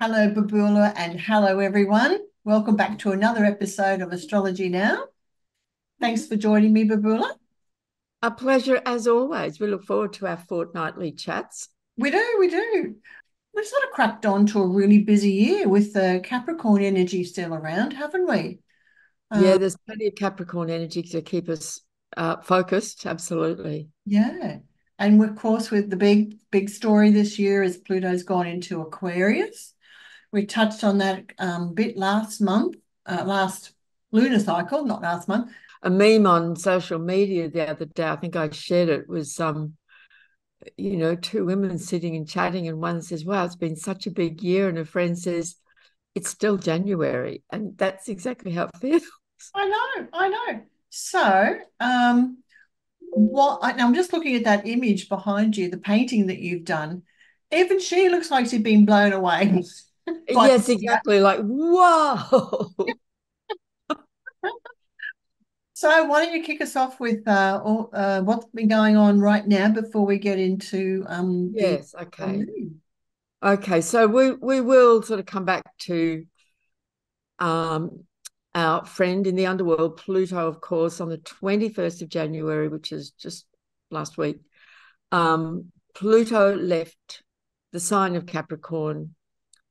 Hello, Babula, and hello, everyone. Welcome back to another episode of Astrology Now. Thanks for joining me, Babula. A pleasure, as always. We look forward to our fortnightly chats. We do. We've sort of cracked on to a really busy year with the Capricorn energy still around, haven't we? Yeah, there's plenty of Capricorn energy to keep us focused, absolutely. Yeah, and of course with the big story this year is Pluto's gone into Aquarius. We touched on that bit last lunar cycle, not last month. A meme on social media the other day, I think I shared it, was, two women sitting and chatting, and one says, wow, it's been such a big year, and her friend says, it's still January, and that's exactly how it feels. I know. So I'm just looking at that image behind you, the painting that you've done. Even she looks like she's been blown away. Yes, exactly. Like, whoa. So why don't you kick us off with what's been going on right now before we get into... yes, okay. Okay, so we will sort of come back to our friend in the underworld, Pluto, of course, on the 21st of January, which is just last week. Pluto left the sign of Capricorn,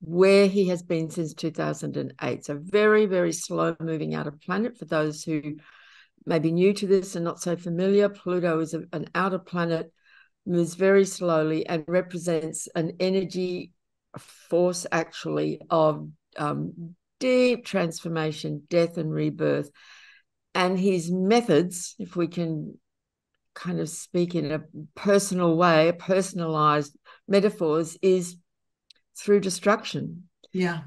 where he has been since 2008. So very, very slow moving out of planet. For those who may be new to this and not so familiar, Pluto is an outer planet, moves very slowly and represents an energy force, actually, of deep transformation, death and rebirth. And his methods, if we can kind of speak in a personal way, personalized metaphors, is through destruction. Yeah.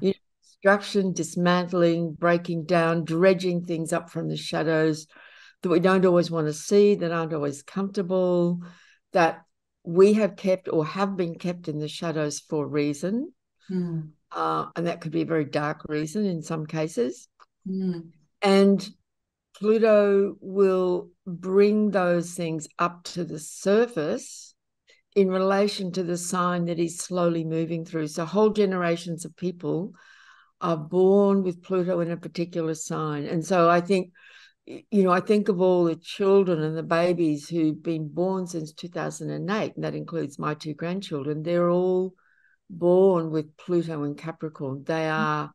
Destruction, dismantling, breaking down, dredging things up from the shadows that we don't always want to see, that aren't always comfortable, that we have kept or have been kept in the shadows for a reason. Mm. And that could be a very dark reason in some cases. Mm. And Pluto will bring those things up to the surface in relation to the sign that he's slowly moving through. So whole generations of people are born with Pluto in a particular sign. And so I think, I think of all the children and the babies who've been born since 2008, and that includes my two grandchildren. They're all born with Pluto in Capricorn. They are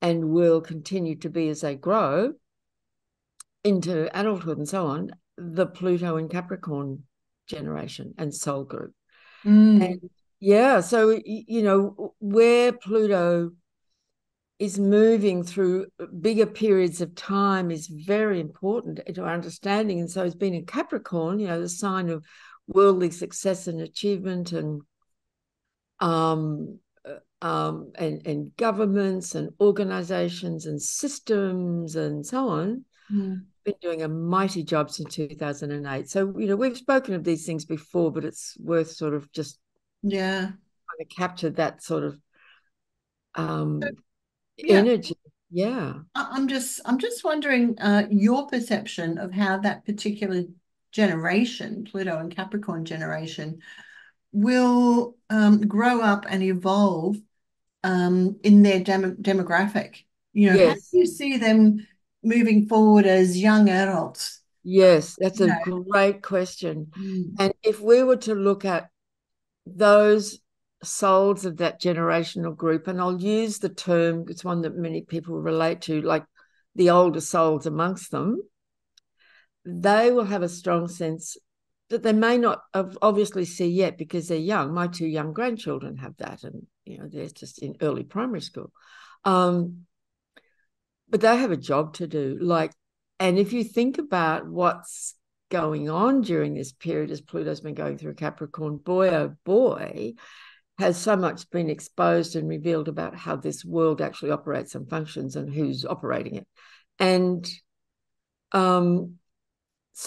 and will continue to be, as they grow into adulthood and so on, the Pluto in Capricorn generation and soul group. Mm. And yeah, so where Pluto is moving through bigger periods of time is very important to our understanding. And so it's been in Capricorn, the sign of worldly success and achievement and governments and organizations and systems and so on. Mm. Been doing a mighty job since 2008. So, we've spoken of these things before, but it's worth sort of just trying to capture that sort of energy. Yeah. I'm just wondering your perception of how that particular generation, Pluto and Capricorn generation, will grow up and evolve in their demographic. Yes. How do you see them moving forward as young adults? Yes, that's a great question. Mm. And if we were to look at those souls of that generational group, and I'll use the term, it's one that many people relate to, like the older souls amongst them, they will have a strong sense that they may not obviously see yet because they're young. My two young grandchildren have that, and, they're just in early primary school. But they have a job to do. And if you think about what's going on during this period as Pluto's been going through Capricorn, boy, oh boy, has so much been exposed and revealed about how this world actually operates and functions and who's operating it. And so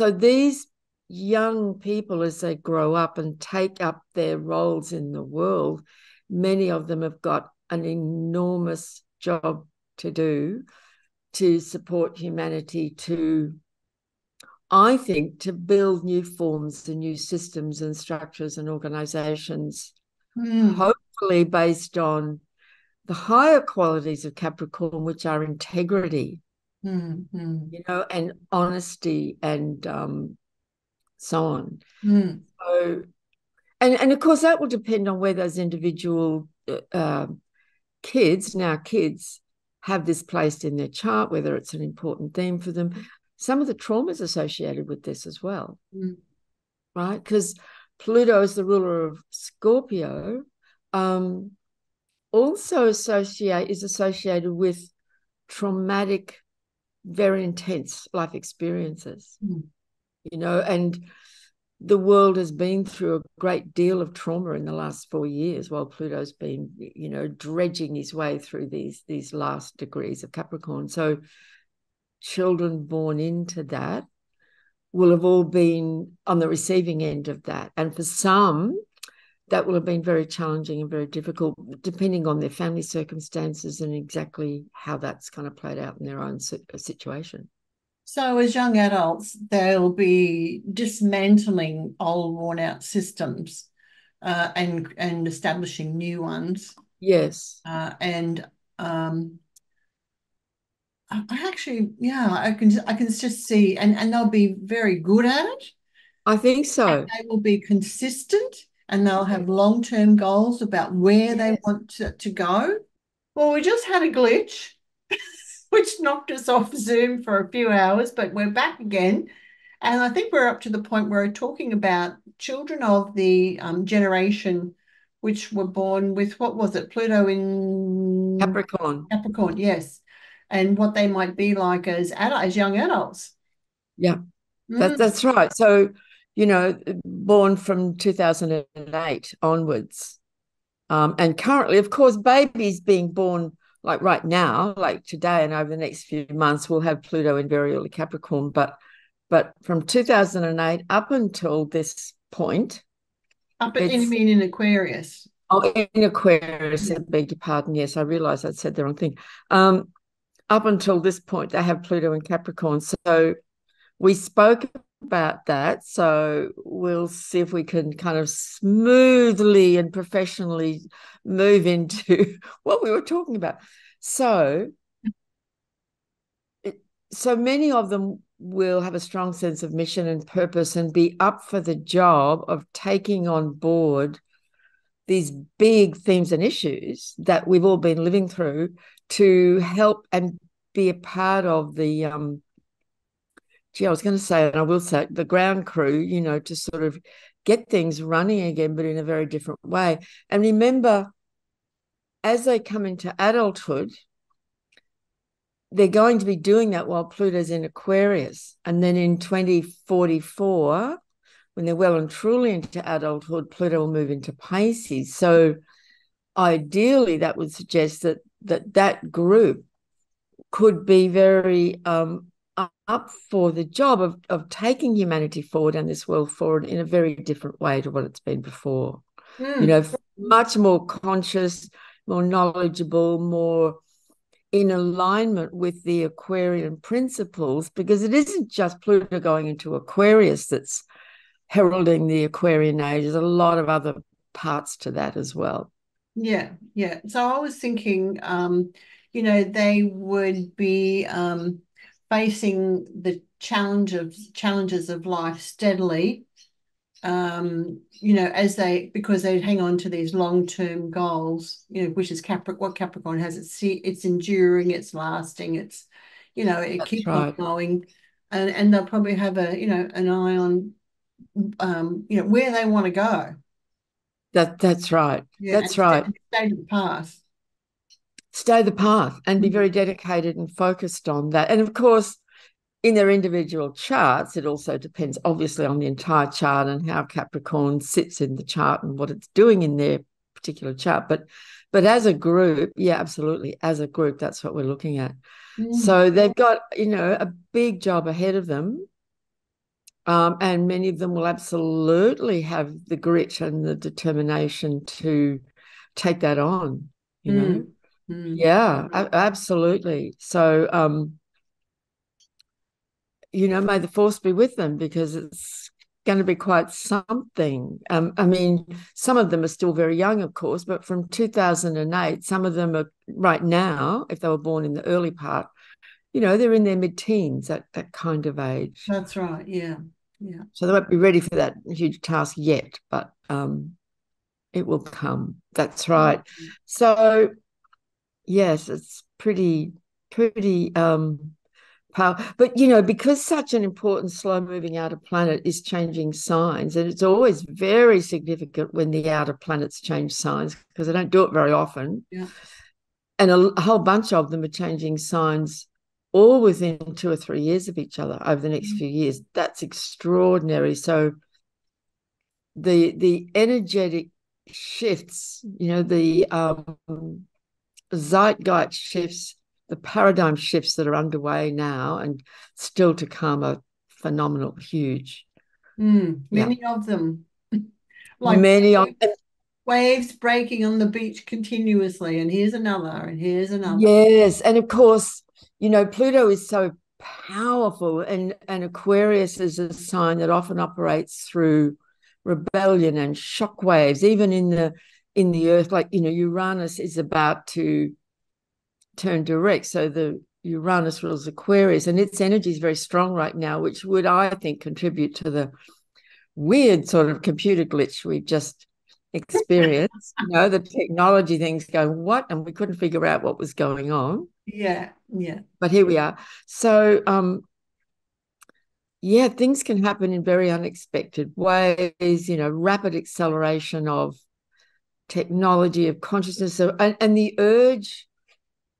these young people, as they grow up and take up their roles in the world, many of them have got an enormous job to do to support humanity, to build new forms and new systems and structures and organizations, hopefully based on the higher qualities of Capricorn, which are integrity, you know, and honesty and so on. So, and of course, that will depend on where those individual kids have this placed in their chart, whether it's an important theme for them. Some of the traumas associated with this as well, right? Because Pluto is the ruler of Scorpio, also is associated with traumatic, very intense life experiences, you know, and the world has been through a great deal of trauma in the last 4 years while Pluto's been, you know, dredging his way through these last degrees of Capricorn. So children born into that will have all been on the receiving end of that. And for some, that will have been very challenging and very difficult, depending on their family circumstances and exactly how that's kind of played out in their own situation. So as young adults, they'll be dismantling old worn-out systems and establishing new ones. Yes. I can just see, and they'll be very good at it. I think so. And they will be consistent and they'll have long-term goals about where they want to go. Well, we just had a glitch, which knocked us off Zoom for a few hours, but we're back again. And I think we're up to the point where we're talking about children of the generation which were born with, what was it, Pluto in... Capricorn. Capricorn, yes. And what they might be like as young adults. Yeah, that's right. So, you know, born from 2008 onwards. And currently, of course, babies being born like right now, like today and over the next few months, we'll have Pluto in very early Capricorn. But from 2008 up until this point. You mean in Aquarius? Oh, in Aquarius, I beg your pardon. Yes, I realised I'd said the wrong thing. Up until this point, they have Pluto in Capricorn. So we spoke about that. So we'll see if we can kind of smoothly and professionally move into what we were talking about. So many of them will have a strong sense of mission and purpose and be up for the job of taking on board these big themes and issues that we've all been living through to help and be a part of the I was going to say, and I will say, the ground crew, you know, to sort of get things running again, but in a very different way. And remember, as they come into adulthood, they're going to be doing that while Pluto's in Aquarius. And then in 2044, when they're well and truly into adulthood, Pluto will move into Pisces. So ideally, that would suggest that group could be very up for the job of taking humanity forward and this world forward in a very different way to what it's been before. You know, much more conscious, more knowledgeable, more in alignment with the Aquarian principles, because it isn't just Pluto going into Aquarius that's heralding the Aquarian age. There's a lot of other parts to that as well. Yeah. So I was thinking, you know, they would be... facing the challenges of life steadily, you know, because they hang on to these long-term goals, you know, which is what Capricorn has. It's enduring, it's lasting, it's, you know, it keeps on going, and they'll probably have a, you know, an eye on, you know, where they want to go. That's right. Yeah, that's right. Stay to the path. Stay the path and be very dedicated and focused on that. And, of course, in their individual charts, it also depends, obviously, on the entire chart and how Capricorn sits in the chart and what it's doing in their particular chart. But as a group, yeah, absolutely, as a group, that's what we're looking at. So they've got, you know, a big job ahead of them, and many of them will absolutely have the grit and the determination to take that on, you know. Yeah, absolutely. So, you know, may the force be with them, because it's going to be quite something. I mean, some of them are still very young, of course, but from 2008, some of them are right now, if they were born in the early part, you know, they're in their mid-teens, that kind of age. That's right, yeah. Yeah. So they won't be ready for that huge task yet, but it will come. That's right. So, yes, it's pretty powerful. But, you know, because such an important slow-moving outer planet is changing signs, and it's always very significant when the outer planets change signs because they don't do it very often. Yeah. And a whole bunch of them are changing signs all within 2 or 3 years of each other over the next few years. That's extraordinary. So the energetic shifts, you know, the zeitgeist shifts, the paradigm shifts that are underway now and still to come are phenomenal, huge. Many of them. Like many of them. Waves breaking on the beach continuously, and here's another, and here's another. Yes, and of course, you know, Pluto is so powerful, and Aquarius is a sign that often operates through rebellion and shock waves, even in the earth. Like, you know, Uranus is about to turn direct, so the Uranus rules Aquarius, and its energy is very strong right now, which would, I think, contribute to the weird sort of computer glitch we've just experienced. You know, the technology things go, what? And we couldn't figure out what was going on. Yeah. But here we are. So, yeah, things can happen in very unexpected ways, you know, rapid acceleration of technology, of consciousness, and the urge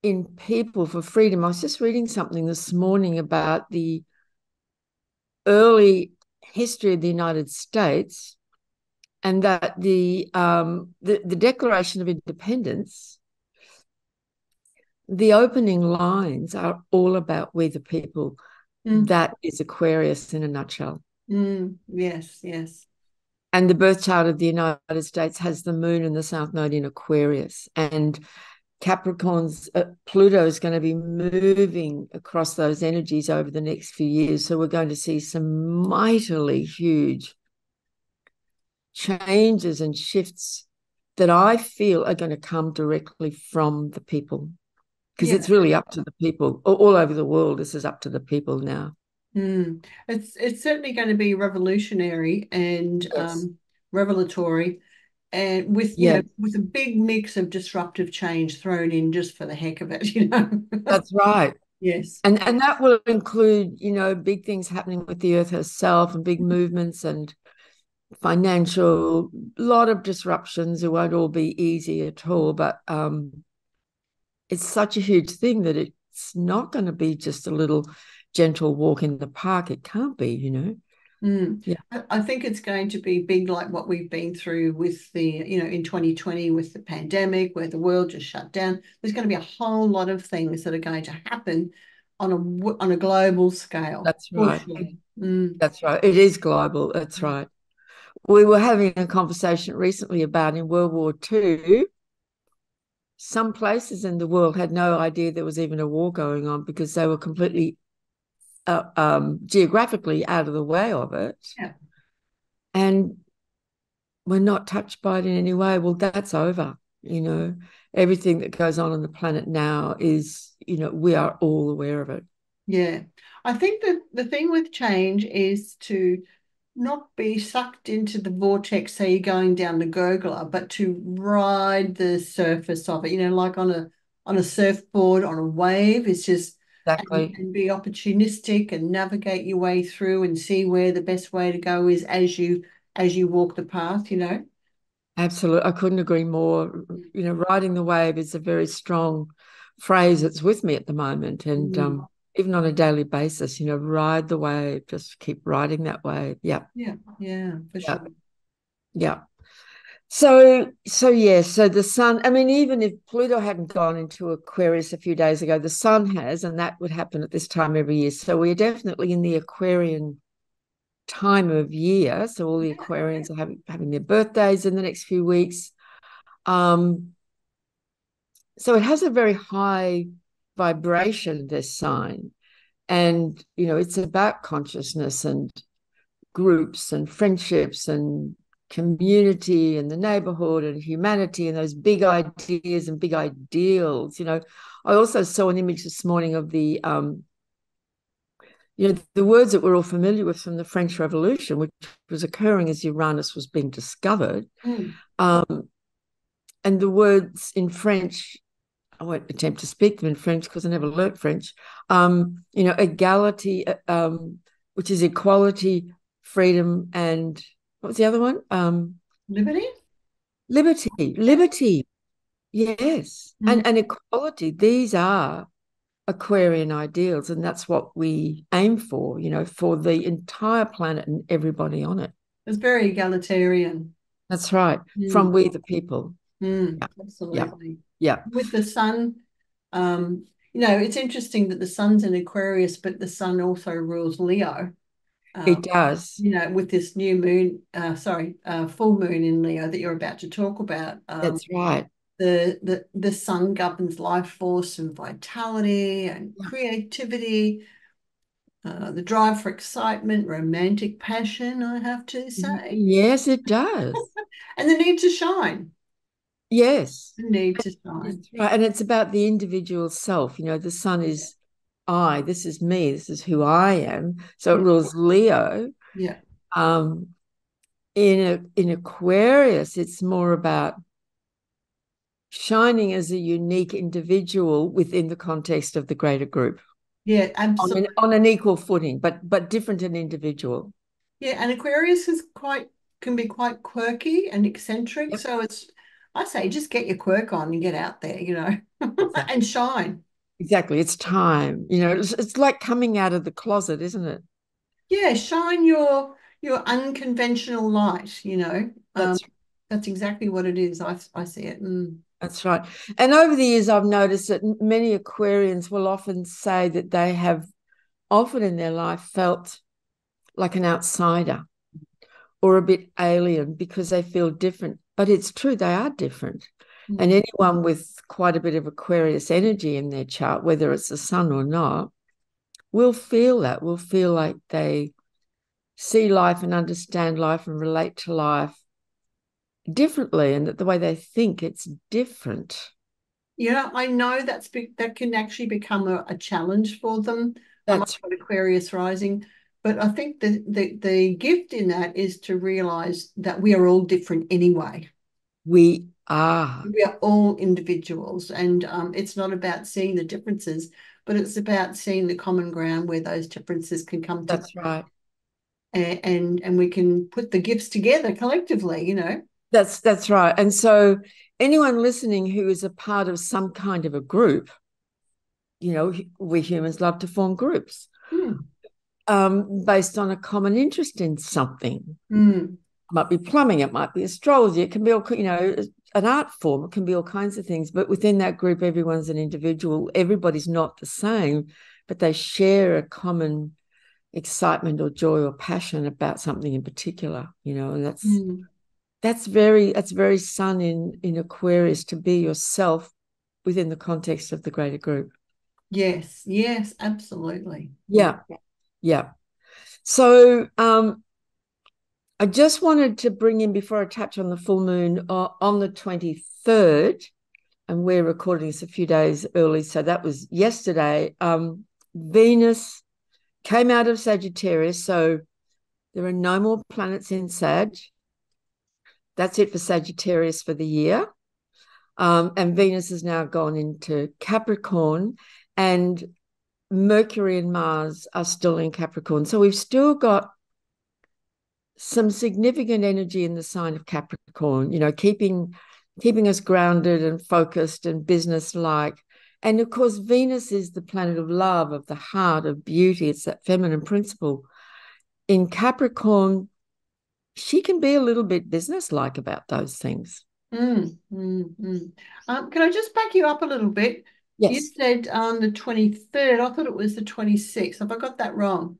in people for freedom. I was just reading something this morning about the early history of the United States, and that the Declaration of Independence, the opening lines are all about we the people. That is Aquarius in a nutshell. Yes. And the birth chart of the United States has the moon and the south node in Aquarius, and Capricorn's Pluto is going to be moving across those energies over the next few years. So we're going to see some mightily huge changes and shifts that I feel are going to come directly from the people, because it's really up to the people all over the world. This is up to the people now. It's certainly going to be revolutionary and revelatory, and with you know, with a big mix of disruptive change thrown in just for the heck of it, you know. That's right. Yes. And that will include, you know, big things happening with the earth herself and big movements and financial, lot of disruptions. It won't all be easy at all, but it's such a huge thing that it's not going to be just a little gentle walk in the park. It can't be, you know. Yeah. I think it's going to be big, like what we've been through with the, you know, in 2020 with the pandemic, where the world just shut down. There's going to be a whole lot of things that are going to happen on a global scale. That's right. That's right. It is global. That's right. We were having a conversation recently about in World War II, some places in the world had no idea there was even a war going on because they were completely geographically out of the way of it. Yeah. And we're not touched by it in any way. Well, that's over, you know. Everything that goes on the planet now is, you know, we are all aware of it. Yeah. I think that the thing with change is to not be sucked into the vortex, say you're going down the gurgler, but to ride the surface of it, you know, like on a surfboard, on a wave. It's just exactly, and be opportunistic and navigate your way through and see where the best way to go is as you walk the path, you know. Absolutely. I couldn't agree more. You know, riding the wave is a very strong phrase that's with me at the moment, and even on a daily basis, you know, ride the wave, just keep riding that wave. Sure. Yeah. So the sun, I mean, even if Pluto hadn't gone into Aquarius a few days ago, the sun has, and that would happen at this time every year. So we're definitely in the Aquarian time of year. So all the Aquarians are having their birthdays in the next few weeks. So it has a very high vibration, this sign, and you know, it's about consciousness and groups and friendships and community and the neighborhood and humanity and those big ideas and big ideals. You know, I also saw an image this morning of the the words that we're all familiar with from the French Revolution, which was occurring as Uranus was being discovered. And the words in French, I won't attempt to speak them in French because I never learnt French, egality, which is equality, freedom, and what was the other one? Liberty? Liberty, yes. Mm-hmm. And equality. These are Aquarian ideals, and that's what we aim for, you know, for the entire planet and everybody on it. It's very egalitarian. That's right, from we the people. Yeah. Absolutely. Yeah. With the sun, it's interesting that the sun's in Aquarius, but the sun also rules Leo. It does. You know, with this new moon, full moon in Leo that you're about to talk about. That's right. The sun governs life force and vitality and creativity, the drive for excitement, romantic passion, I have to say. Yes, it does. And the need to shine. Yes. The need to shine. Right. And it's about the individual self. You know, the sun is I, this is me, this is who I am. So it rules Leo. Yeah. In Aquarius, it's more about shining as a unique individual within the context of the greater group. Yeah, absolutely. On an equal footing, but different and individual. Yeah, and Aquarius is can be quite quirky and eccentric. Yep. So just get your quirk on and get out there, you know, exactly. And shine. Exactly. It's time. You know, it's like coming out of the closet, isn't it? Yeah, shine your unconventional light, you know. That's exactly what it is. I see it. Mm. That's right. And over the years, I've noticed that many Aquarians will often say that they have often in their life felt like an outsider or a bit alien because they feel different. But it's true, they are different. Mm-hmm. And anyone with quite a bit of Aquarius energy in their chart, whether it's the sun or not, will feel like they see life and understand life and relate to life differently, and that the way they think, it's different. Yeah, I know that can actually become a challenge for them. That's what Aquarius rising, but I think the gift in that is to realize that we are all different anyway. We are all individuals, and it's not about seeing the differences, but it's about seeing the common ground where those differences can come together. That's right, and we can put the gifts together collectively. You know. That's right. And so anyone listening who is a part of some kind of a group, you know, we humans love to form groups based on a common interest in something. Mm. It might be plumbing. It might be astrology. It can be all, you know, an art form. It can be all kinds of things. But within that group, everyone's an individual. Everybody's not the same, but they share a common excitement or joy or passion about something in particular, you know, and that's... Mm. That's very sun in Aquarius, to be yourself within the context of the greater group. Yes, absolutely. Yeah. So I just wanted to bring in, before I touch on the full moon, on the 23rd, and we're recording this a few days early, so that was yesterday, Venus came out of Sagittarius, so there are no more planets in Sag. That's it for Sagittarius for the year. And Venus has now gone into Capricorn, and Mercury and Mars are still in Capricorn. So we've still got some significant energy in the sign of Capricorn, you know, keeping us grounded and focused and business-like. And, of course, Venus is the planet of love, of the heart, of beauty. It's that feminine principle. In Capricorn, she can be a little bit business-like about those things. Can I just back you up a little bit? Yes. You said on the 23rd. I thought it was the 26th. Have I got that wrong?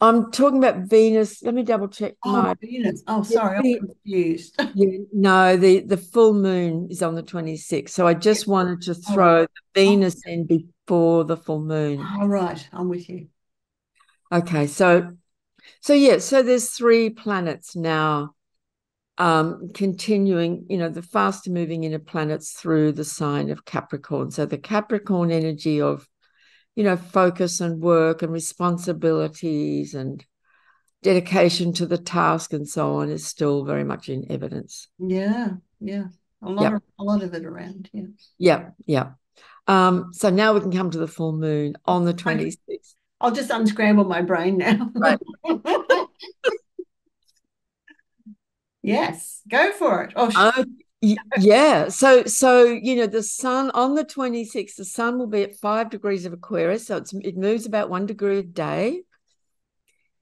I'm talking about Venus. Let me double-check. Venus. Oh, sorry, I'm confused. Yeah, no, the full moon is on the 26th, so I just wanted to throw Venus in before the full moon. All right, I'm with you. Okay, so So, yeah, so there's three planets now continuing, you know, the faster moving inner planets through the sign of Capricorn. So the Capricorn energy of, you know, focus and work and responsibilities and dedication to the task and so on is still very much in evidence. Yeah, yeah. A lot of it around, yeah. Yeah, yeah. So now we can come to the full moon on the 26th. I'll just unscramble my brain now. Right. Yes, go for it. Oh, yeah. So you know, the sun on the 26th, the sun will be at 5 degrees of Aquarius, so it moves about 1 degree a day.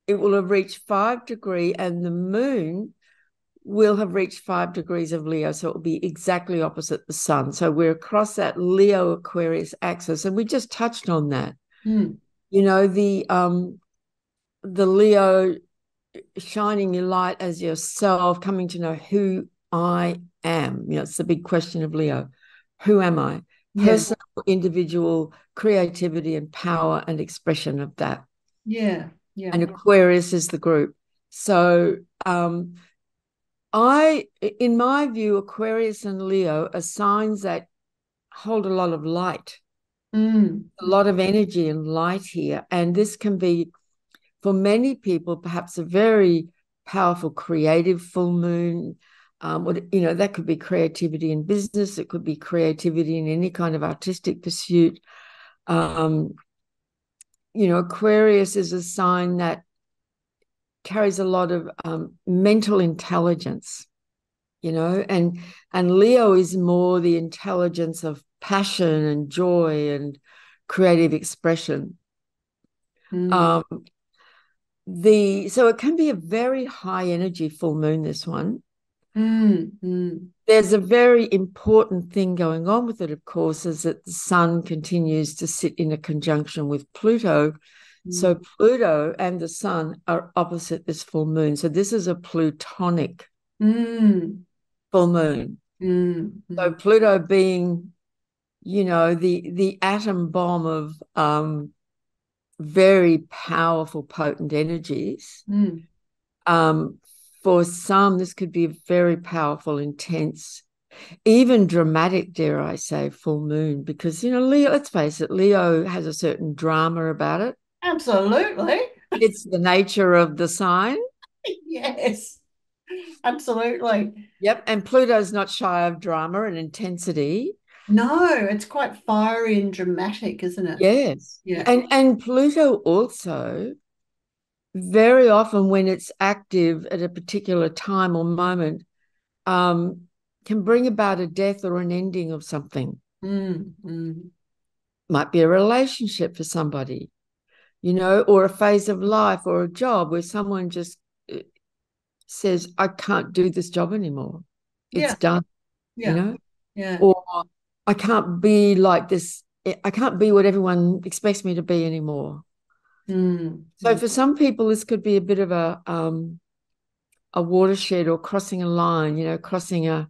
It will have reached 5 degrees, and the moon will have reached 5 degrees of Leo, so it will be exactly opposite the sun. So we're across that Leo Aquarius axis, and we just touched on that. Mm. You know, the Leo shining your light as yourself, coming to know who I am. You know, it's the big question of Leo. Who am I? Yeah. Personal, individual, creativity and power and expression of that. Yeah, yeah. And Aquarius is the group. So in my view, Aquarius and Leo are signs that hold a lot of light, a lot of energy and light here. And this can be, for many people, perhaps a very powerful creative full moon. You know, that could be creativity in business. It could be creativity in any kind of artistic pursuit. You know, Aquarius is a sign that carries a lot of mental intelligence, you know, and Leo is more the intelligence of passion and joy and creative expression. So it can be a very high energy full moon, this one. There's a very important thing going on with it, of course, is that the sun continues to sit in a conjunction with Pluto. So Pluto and the sun are opposite this full moon. So this is a plutonic full moon. So Pluto being, you know, the atom bomb of very powerful, potent energies. For some, this could be a very powerful, intense, even dramatic, dare I say, full moon, because, you know, Leo, let's face it, Leo has a certain drama about it. Absolutely. It's the nature of the sign. Yes, absolutely. Yep, and Pluto's not shy of drama and intensity. No, it's quite fiery and dramatic, isn't it? Yes. Yeah. And Pluto also, very often when it's active at a particular time or moment, can bring about a death or an ending of something. Might be a relationship for somebody, you know, or a phase of life or a job where someone just says, I can't do this job anymore. It's done, you know? Yeah. Or I can't be like this. I can't be what everyone expects me to be anymore. So for some people, this could be a bit of a watershed or crossing a line, you know, crossing a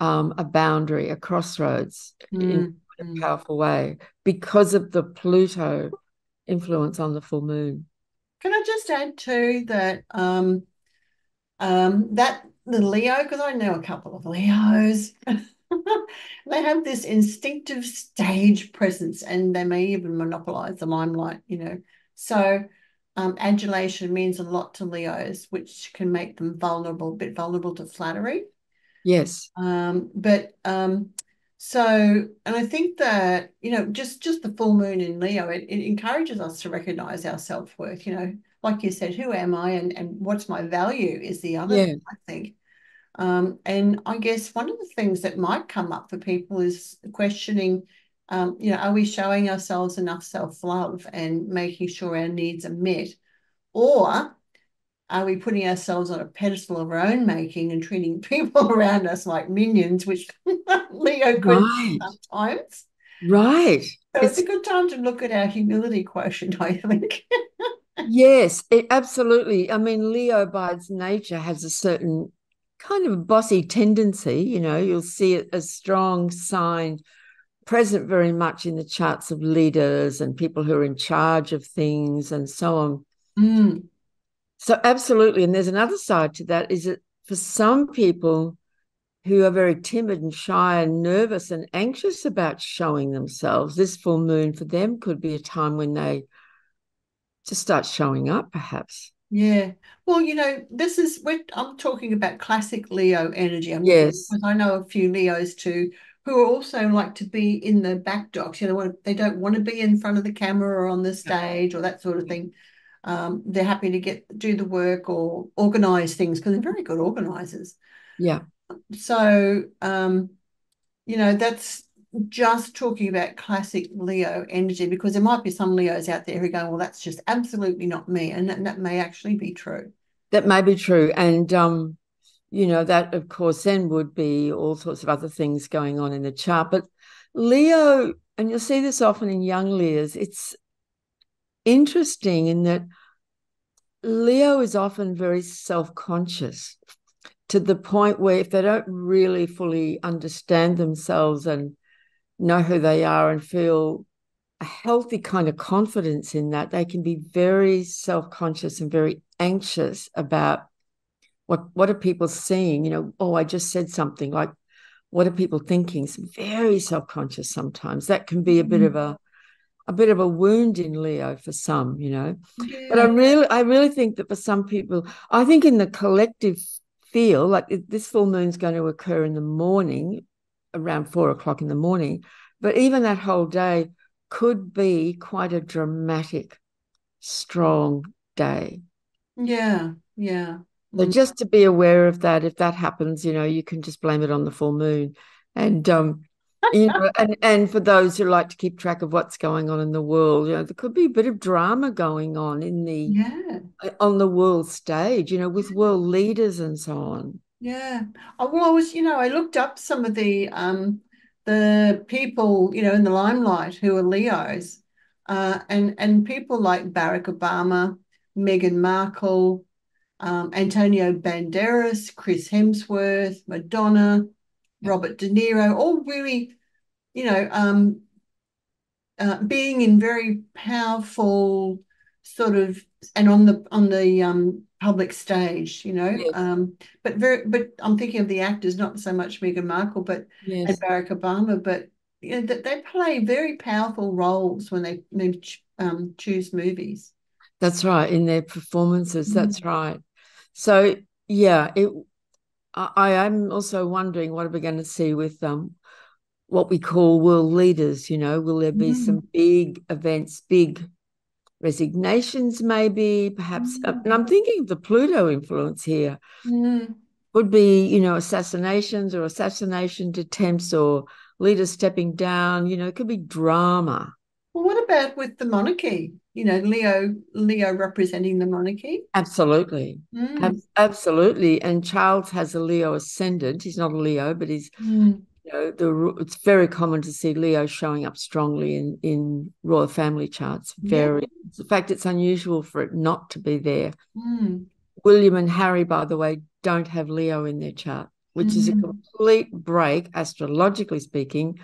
boundary, a crossroads in a powerful way because of the Pluto influence on the full moon. Can I just add too that that the Leo, because I know a couple of Leos, they have this instinctive stage presence, and they may even monopolize the limelight, you know. So adulation means a lot to Leos, which can make them vulnerable, a bit vulnerable to flattery. Yes. And I think that, you know, just the full moon in Leo, it encourages us to recognise our self-worth, you know. Like you said, who am I and what's my value is the other thing, I think. And I guess one of the things that might come up for people is questioning, you know, are we showing ourselves enough self-love and making sure our needs are met? Or are we putting ourselves on a pedestal of our own making and treating people around us like minions, which Leo could sometimes? Right. So it's a good time to look at our humility quotient, I think. Yes, absolutely. I mean, Leo by its nature has a certain kind of bossy tendency. You know, you'll see it as a strong sign present very much in the charts of leaders and people who are in charge of things and so on. So absolutely. And there's another side to that, is that for some people who are very timid and shy and nervous and anxious about showing themselves, this full moon for them could be a time when they just start showing up, perhaps. Yeah. Well, you know, this is I'm talking about classic Leo energy. Yes. Because I know a few Leos too who are also like to be in the back docks. You know, they don't want to be in front of the camera or on the stage or that sort of thing. They're happy to do the work or organise things because they're very good organisers. Yeah. So, you know, that's just talking about classic Leo energy, because there might be some Leos out there who go, well, that's just absolutely not me, and that may actually be true. That may be true. And, you know, that, of course, then would be all sorts of other things going on in the chart. But Leo, and you'll see this often in young Leos, it's interesting in that Leo is often very self-conscious, to the point where if they don't really fully understand themselves and know who they are and feel a healthy kind of confidence in that, they can be very self-conscious and very anxious about what are people seeing? You know, oh, I just said something, like, what are people thinking? It's very self-conscious sometimes. That can be a bit of a wound in Leo for some, you know. Yeah. But I really think that for some people, I think in the collective feel, like this full moon's going to occur in the morning, around 4 o'clock in the morning, but even that whole day could be quite a dramatic, strong day. Yeah, yeah. So just to be aware of that, if that happens, you know, you can just blame it on the full moon. And you know, and for those who like to keep track of what's going on in the world, you know, there could be a bit of drama going on in the on the world stage, you know, with world leaders and so on. Yeah. Well, I was, you know, I looked up some of the people, you know, in the limelight who are Leos, and people like Barack Obama, Meghan Markle, Antonio Banderas, Chris Hemsworth, Madonna, Robert De Niro, all really, you know, being in very powerful sort of, and on the public stage, you know. Yes. But I'm thinking of the actors, not so much Meghan Markle, but and Barack Obama. But you know, that they play very powerful roles when they choose movies. That's right, in their performances. Mm-hmm. That's right. So yeah, I am also wondering what are we going to see with what we call world leaders, you know. Will there be some big events, big resignations maybe, perhaps? And I'm thinking of the Pluto influence here. Would be, you know, assassinations or assassination attempts or leaders stepping down, you know, it could be drama. Well, what about with the monarchy? You know, Leo representing the monarchy. Absolutely. Absolutely. And Charles has a Leo ascendant. He's not a Leo, but he's, you know, it's very common to see Leo showing up strongly in royal family charts. In fact, it's unusual for it not to be there. William and Harry, by the way, don't have Leo in their chart, which is a complete break, astrologically speaking,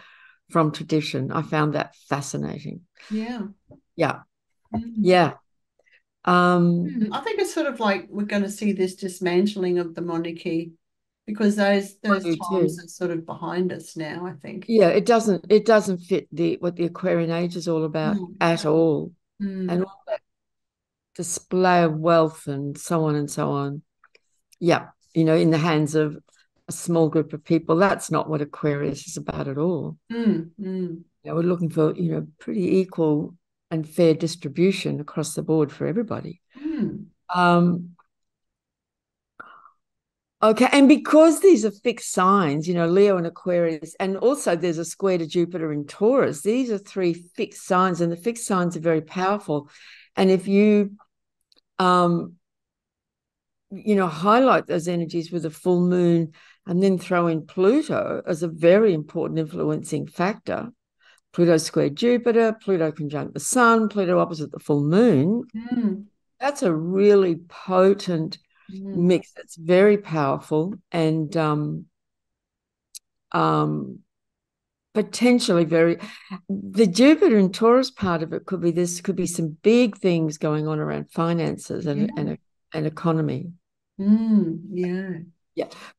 from tradition. I found that fascinating. Yeah. Yeah. Yeah. I think it's sort of like we're going to see this dismantling of the monarchy, because those times are sort of behind us now, I think. Yeah, it doesn't fit what the Aquarian age is all about at all. And all that display of wealth and so on and so on. Yeah, you know, in the hands of a small group of people. That's not what Aquarius is about at all. You know, we're looking for, you know, pretty equal and fair distribution across the board for everybody. Okay, and because these are fixed signs, you know, Leo and Aquarius, and also there's a square to Jupiter in Taurus, these are three fixed signs, and the fixed signs are very powerful. And if you, you know, highlight those energies with a full moon and then throw in Pluto as a very important influencing factor, Pluto square Jupiter, Pluto conjunct the sun, Pluto opposite the full moon. That's a really potent mix. That's very powerful and potentially very. The Jupiter and Taurus part of it could be some big things going on around finances and an economy. Yeah.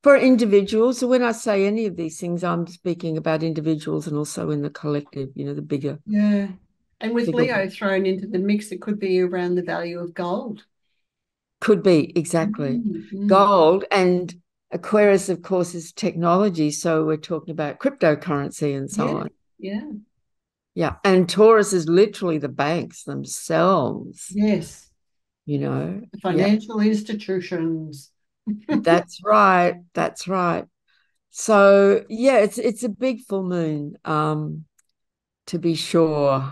For individuals, so when I say any of these things, I'm speaking about individuals and also in the collective, you know, the bigger. Yeah. And with Leo thrown into the mix, it could be around the value of gold. Could be, exactly. Gold, and Aquarius, of course, is technology. So we're talking about cryptocurrency and so on. Yeah. Yeah. And Taurus is literally the banks themselves. Yes. You know. The financial institutions. That's right. That's right. So yeah, it's a big full moon, to be sure.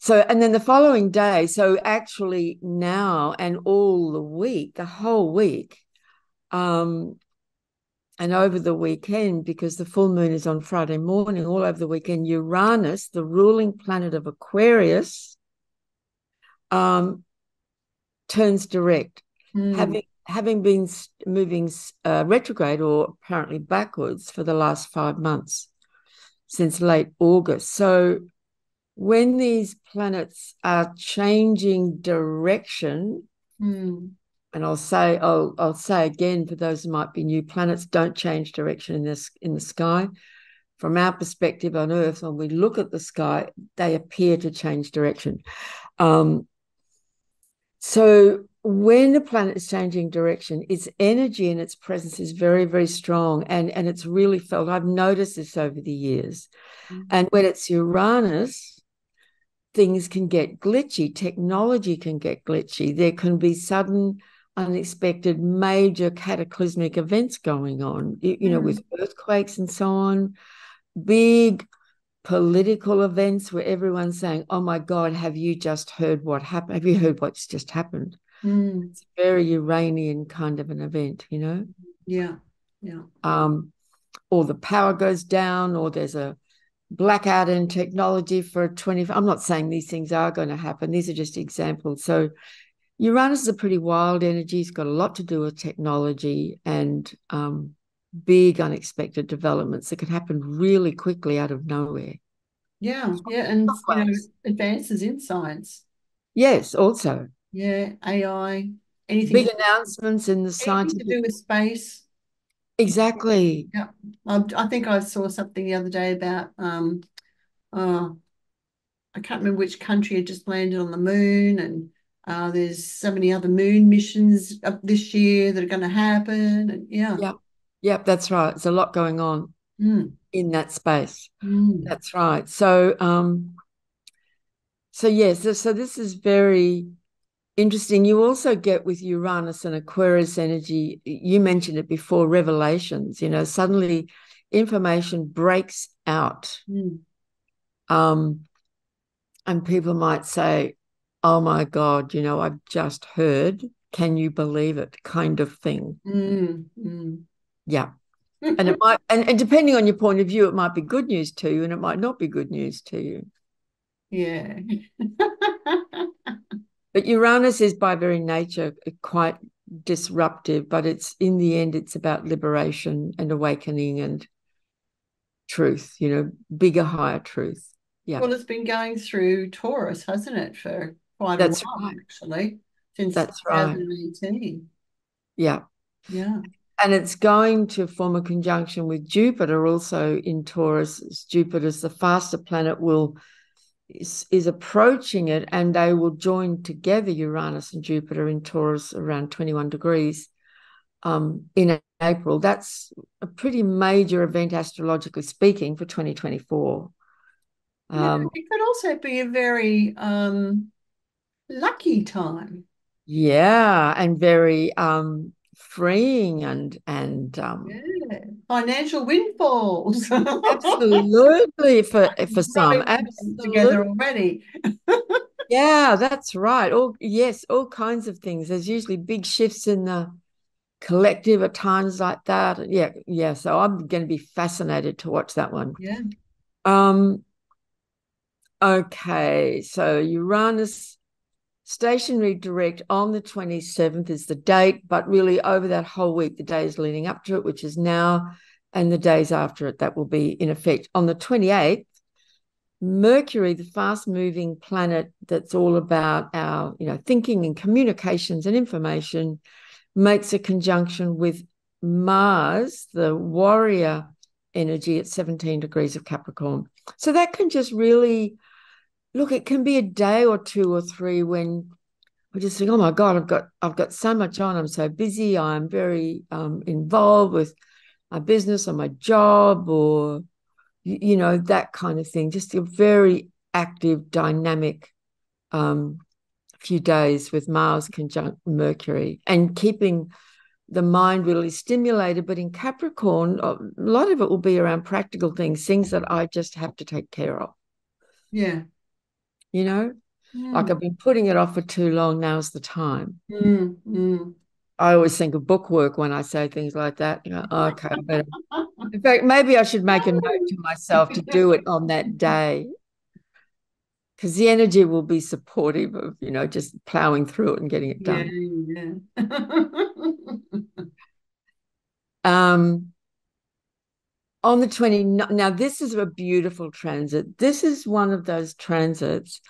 So, and then the following day, so actually now and all the week, the whole week, and over the weekend, because the full moon is on Friday morning, all over the weekend, Uranus, the ruling planet of Aquarius, turns direct, having been moving retrograde or apparently backwards for the last 5 months since late August. So when these planets are changing direction, and I'll say again for those who might be new, planets don't change direction in the sky. From our perspective on Earth, when we look at the sky, they appear to change direction. So when a planet is changing direction, its energy and its presence is very, very strong, and it's really felt. I've noticed this over the years. And when it's Uranus, things can get glitchy. Technology can get glitchy. There can be sudden, unexpected, major cataclysmic events going on, you know, with earthquakes and so on, big political events where everyone's saying, oh, my God, have you just heard what happened? Have you heard what's just happened? It's a very Uranian kind of an event, you know. Or the power goes down, or there's a blackout in technology for 20. I'm not saying these things are going to happen. These are just examples. So Uranus is a pretty wild energy. It's got a lot to do with technology and big unexpected developments that can happen really quickly out of nowhere. And you know, advances in science. Also. AI, anything. Big announcements in the scientific. Anything to do with space. Exactly. Yeah, I think I saw something the other day about, I can't remember which country had just landed on the moon, and there's so many other moon missions up this year that are going to happen. And Yep, that's right. There's a lot going on in that space. That's right. So, so this is very interesting. You also get with Uranus and Aquarius energy, you mentioned it before, revelations, you know, suddenly information breaks out. And people might say, oh, my God, you know, I've just heard, can you believe it, kind of thing. Yeah. And it might, and depending on your point of view, it might be good news to you and it might not be good news to you. But Uranus is by very nature quite disruptive, but it's in the end it's about liberation and awakening and truth, you know, bigger, higher truth. Well, it's been going through Taurus, hasn't it, for quite a while, actually, since 2018. And it's going to form a conjunction with Jupiter also in Taurus. Jupiter's the faster planet, is approaching it, and they will join together, Uranus and Jupiter in Taurus, around 21 degrees in April. That's a pretty major event, astrologically speaking, for 2024. It could also be a very lucky time. And very freeing and financial windfalls. Absolutely, for some. Absolutely. Together already. That's right. All kinds of things. There's usually big shifts in the collective at times like that. So I'm going to be fascinated to watch that one. Okay, so Uranus stationary direct on the 27th is the date, but really over that whole week, the days leading up to it, which is now, and the days after it, that will be in effect. On the 28th, Mercury, the fast-moving planet that's all about our, thinking and communications and information, makes a conjunction with Mars, the warrior energy, at 17 degrees of Capricorn. So that can just really, look, it can be a day or two or three when we just think, oh my God, I've got so much on. I'm so busy. I'm very involved with my business or my job or, that kind of thing. Just a very active, dynamic few days with Mars conjunct Mercury, and keeping the mind really stimulated. But in Capricorn, a lot of it will be around practical things that I just have to take care of. Yeah. Like I've been putting it off for too long. Now's the time. I always think of bookwork when I say things like that. Okay, better. In fact, maybe I should make a note to myself to do it on that day, because the energy will be supportive of, just ploughing through it and getting it done. On the 29th, now this is a beautiful transit. This is one of those transits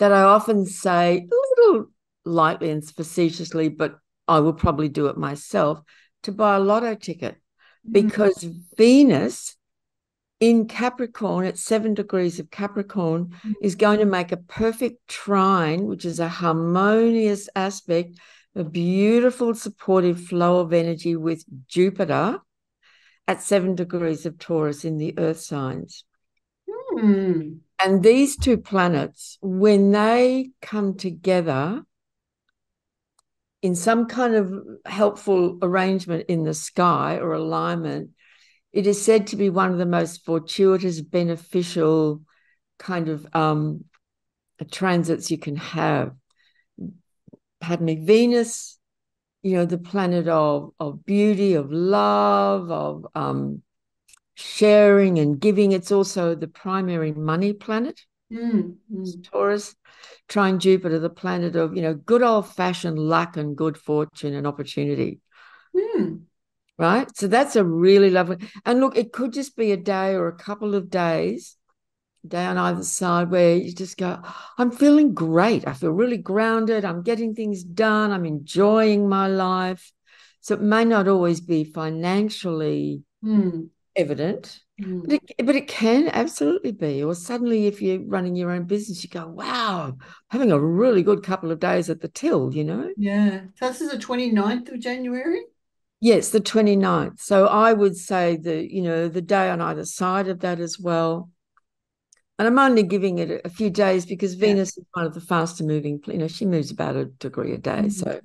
that I often say, a little lightly and facetiously, but I will probably do it myself, to buy a lotto ticket, because Venus in Capricorn at 7 degrees of Capricorn is going to make a perfect trine, which is a harmonious aspect, a beautiful supportive flow of energy with Jupiter at 7 degrees of Taurus in the earth signs. And these two planets, when they come together in some kind of helpful arrangement in the sky or alignment, it is said to be one of the most fortuitous, beneficial kind of transits you can have. Venus, the planet of beauty, of love, of sharing and giving. It's also the primary money planet. Taurus trine Jupiter, the planet of good old-fashioned luck and good fortune and opportunity. Right, so that's a really lovely, and look, it could just be a day or a couple of days, day on either side, where you just go, I'm feeling great, I feel really grounded, I'm getting things done, I'm enjoying my life. So it may not always be financially evident, but it can absolutely be. Or suddenly, if you're running your own business, you go, wow, having a really good couple of days at the till, Yeah. So this is the 29th of January? Yes, the 29th. So I would say that, the day on either side of that as well. And I'm only giving it a few days because Venus is one of the faster moving, she moves about a degree a day. So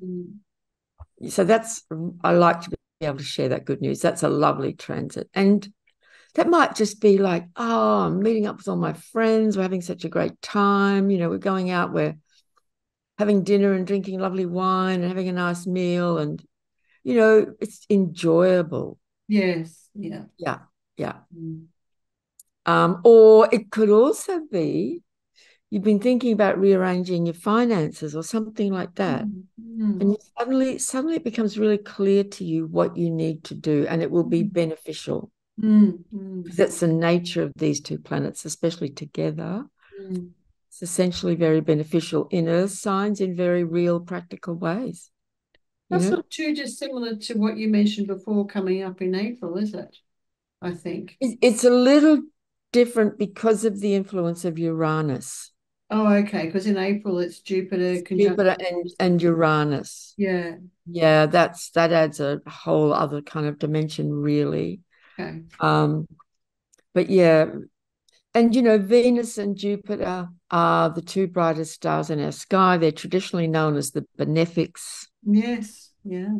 that's, I like to be able to share that good news. That's a lovely transit. And that might just be like, oh, I'm meeting up with all my friends. We're having such a great time. We're going out. We're having dinner and drinking lovely wine and having a nice meal. And, it's enjoyable. Yes. Yeah. Yeah. Yeah. Or it could also be you've been thinking about rearranging your finances or something like that. And suddenly it becomes really clear to you what you need to do, and it will be beneficial. Because that's the nature of these two planets, especially together. It's essentially very beneficial in earth signs in very real, practical ways. That's not too dissimilar to what you mentioned before coming up in April, is it? I think. It's a little different because of the influence of Uranus. Oh, okay, because in April it's Jupiter and Uranus. Yeah. Yeah, that adds a whole other kind of dimension, really. Okay. But yeah, and Venus and Jupiter are the two brightest stars in our sky. They're traditionally known as the benefics. Yes, yeah.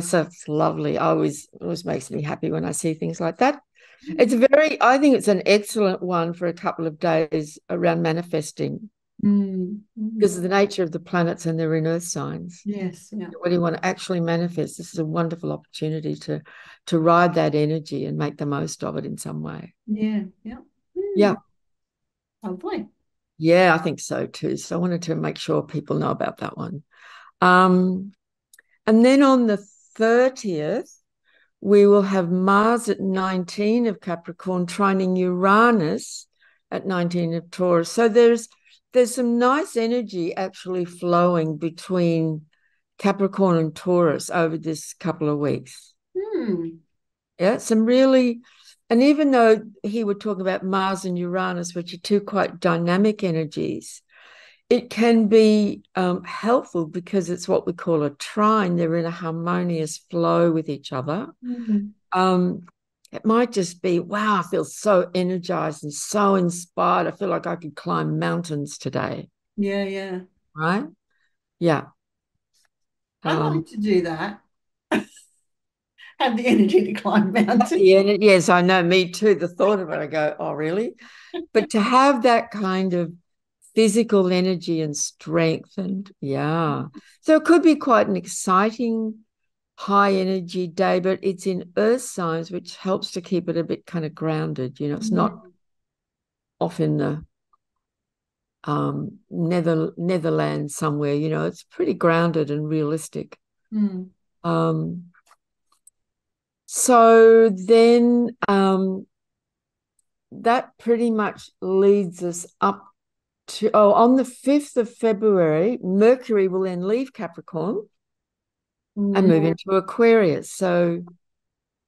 So it's lovely. Always makes me happy when I see things like that. It's I think it's an excellent one for a couple of days around manifesting, because of the nature of the planets and their in earth signs. Yes. Yeah. What do you want to actually manifest? This is a wonderful opportunity to ride that energy and make the most of it in some way. Yeah. Yeah. Yeah. Lovely. Yeah, I think so too. So I wanted to make sure people know about that one. And then on the 30th, we will have Mars at 19 of Capricorn trining Uranus at 19 of Taurus. So there's some nice energy actually flowing between Capricorn and Taurus over this couple of weeks. Yeah, some really, and even though he would talk about Mars and Uranus, which are two quite dynamic energies, it can be helpful because it's what we call a trine. They're in a harmonious flow with each other. It might just be, wow, I feel so energized and so inspired. I feel like I could climb mountains today. Yeah. Right? Yeah. I like to do that. Have the energy to climb mountains. Yeah, yes, I know, me too. The thought of it, I go, oh, really? But to have that kind of physical energy and strength and, so it could be quite an exciting high energy day, but it's in earth signs, which helps to keep it a bit kind of grounded. You know, it's not off in the Netherlands somewhere, you know, it's pretty grounded and realistic. So then that pretty much leads us up to, on the 5th of February, Mercury will then leave Capricorn and move into Aquarius. So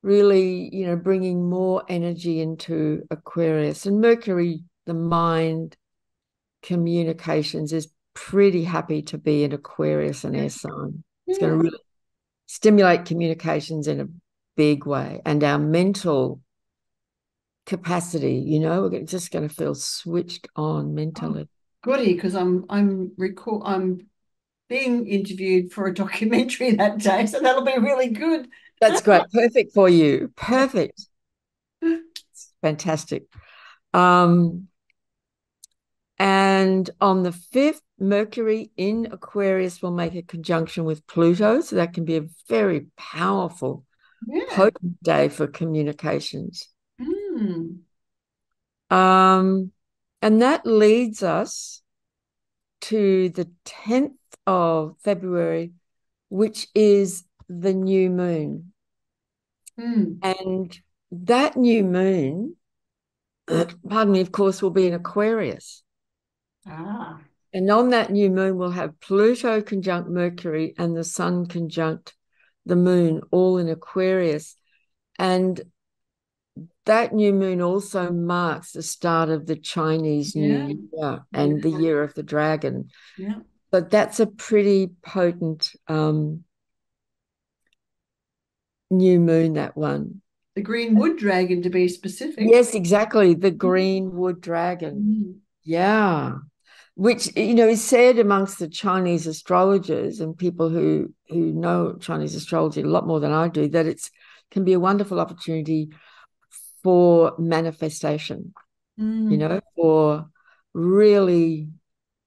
really, you know, bringing more energy into Aquarius. And Mercury, the mind, communications, is pretty happy to be in Aquarius and air sign. It's going to really stimulate communications in a big way, and our mental capacity, you know, we're just going to feel switched on mentally. Goody, because I'm being interviewed for a documentary that day, so that'll be really good. That's great. Perfect for you. Perfect. Fantastic. And on the 5th, Mercury in Aquarius will make a conjunction with Pluto, so that can be a very powerful, potent day for communications. And that leads us to the 10th of February, which is the new moon. And that new moon, of course, will be in Aquarius. And on that new moon, we'll have Pluto conjunct Mercury and the sun conjunct the moon, all in Aquarius. And that new moon also marks the start of the Chinese New Year and the Year of the Dragon. But that's a pretty potent new moon, that one. The Green Wood Dragon, to be specific. Yes, exactly, the Green Wood Dragon. Which, you know, is said amongst the Chinese astrologers and people who know Chinese astrology a lot more than I do, that it can be a wonderful opportunity for manifestation, you know, for really,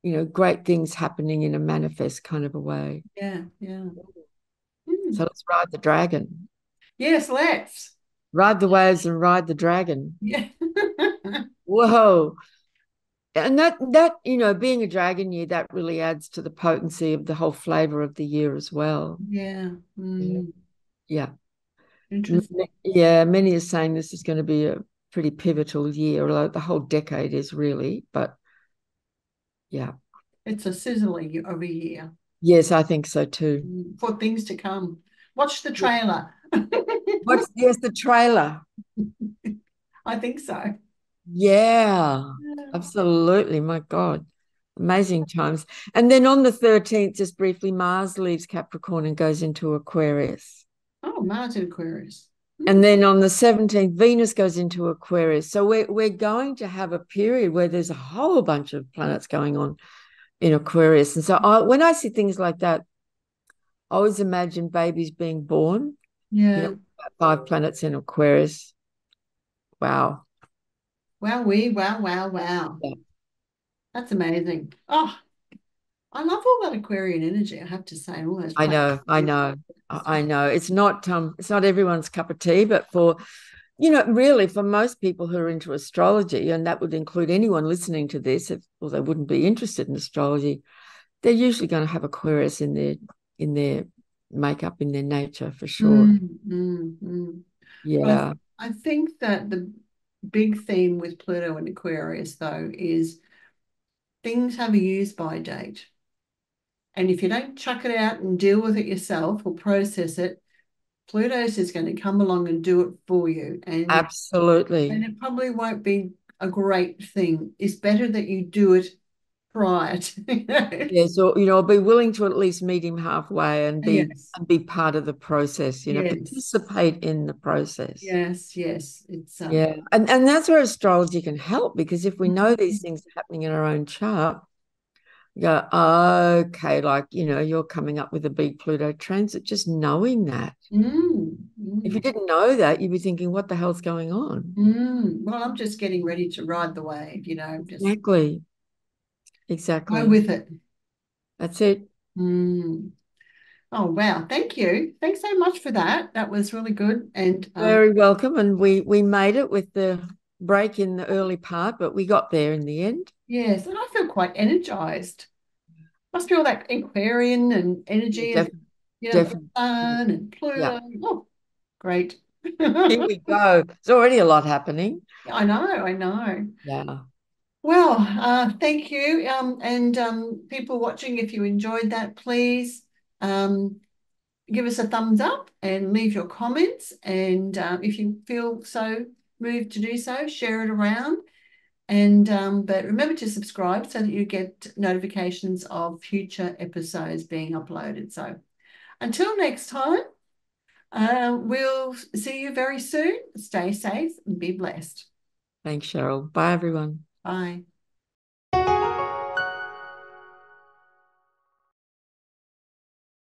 you know, great things happening in a manifest kind of a way. So let's ride the dragon. Yes, let's. Ride the waves and ride the dragon. Whoa. And that you know, being a dragon year, that really adds to the potency of the whole flavour of the year as well. Interesting. Many are saying this is going to be a pretty pivotal year, although the whole decade is really, but it's a sizzling of a year. Yes, I think so too. For things to come. Watch the trailer. Yes, the trailer. I think so. Yeah, absolutely. My God, amazing times. And then on the 13th, just briefly, Mars leaves Capricorn and goes into Aquarius. Oh, Mars in Aquarius. And then on the 17th, Venus goes into Aquarius. So we're going to have a period where there's a whole bunch of planets going on in Aquarius. And so when I see things like that, I always imagine babies being born. You know, 5 planets in Aquarius. Wow. Yeah. That's amazing. Oh, I love all that Aquarian energy, I have to say. All those I know. It's not everyone's cup of tea, but for, you know, really for most people who are into astrology, and that would include anyone listening to this, they wouldn't be interested in astrology, they're usually going to have Aquarius in their makeup, in their nature, for sure. Well, I think that the big theme with Pluto and Aquarius, though, is things have a use-by date. And if you don't chuck it out and deal with it yourself or process it, Pluto's is going to come along and do it for you. And absolutely. And it probably won't be a great thing. It's better that you do it prior to, you know? Yeah, so, you know, be willing to at least meet him halfway and be and be part of the process, you know, participate in the process. Yes, yes. It's yeah. And that's where astrology can help, because if we know these things are happening in our own chart, you go, okay, like, you know, you're coming up with a big Pluto transit, just knowing that. If you didn't know that, you'd be thinking, what the hell's going on? Well, I'm just getting ready to ride the wave, you know. Just exactly. Go with it. That's it. Oh, wow. Thank you. Thanks so much for that. That was really good. And very welcome. And we made it with the break in the early part, but we got there in the end. Yes, and I feel quite energised. Must be all that Aquarian and energy and, you know, the sun and Pluto. Oh, great. Here we go. There's already a lot happening. I know, I know. Yeah. Well, thank you. And people watching, if you enjoyed that, please give us a thumbs up and leave your comments. And if you feel so moved to do so, share it around. And but remember to subscribe so that you get notifications of future episodes being uploaded. So until next time, we'll see you very soon. Stay safe and be blessed. Thanks, Cheryl. Bye, everyone. Bye.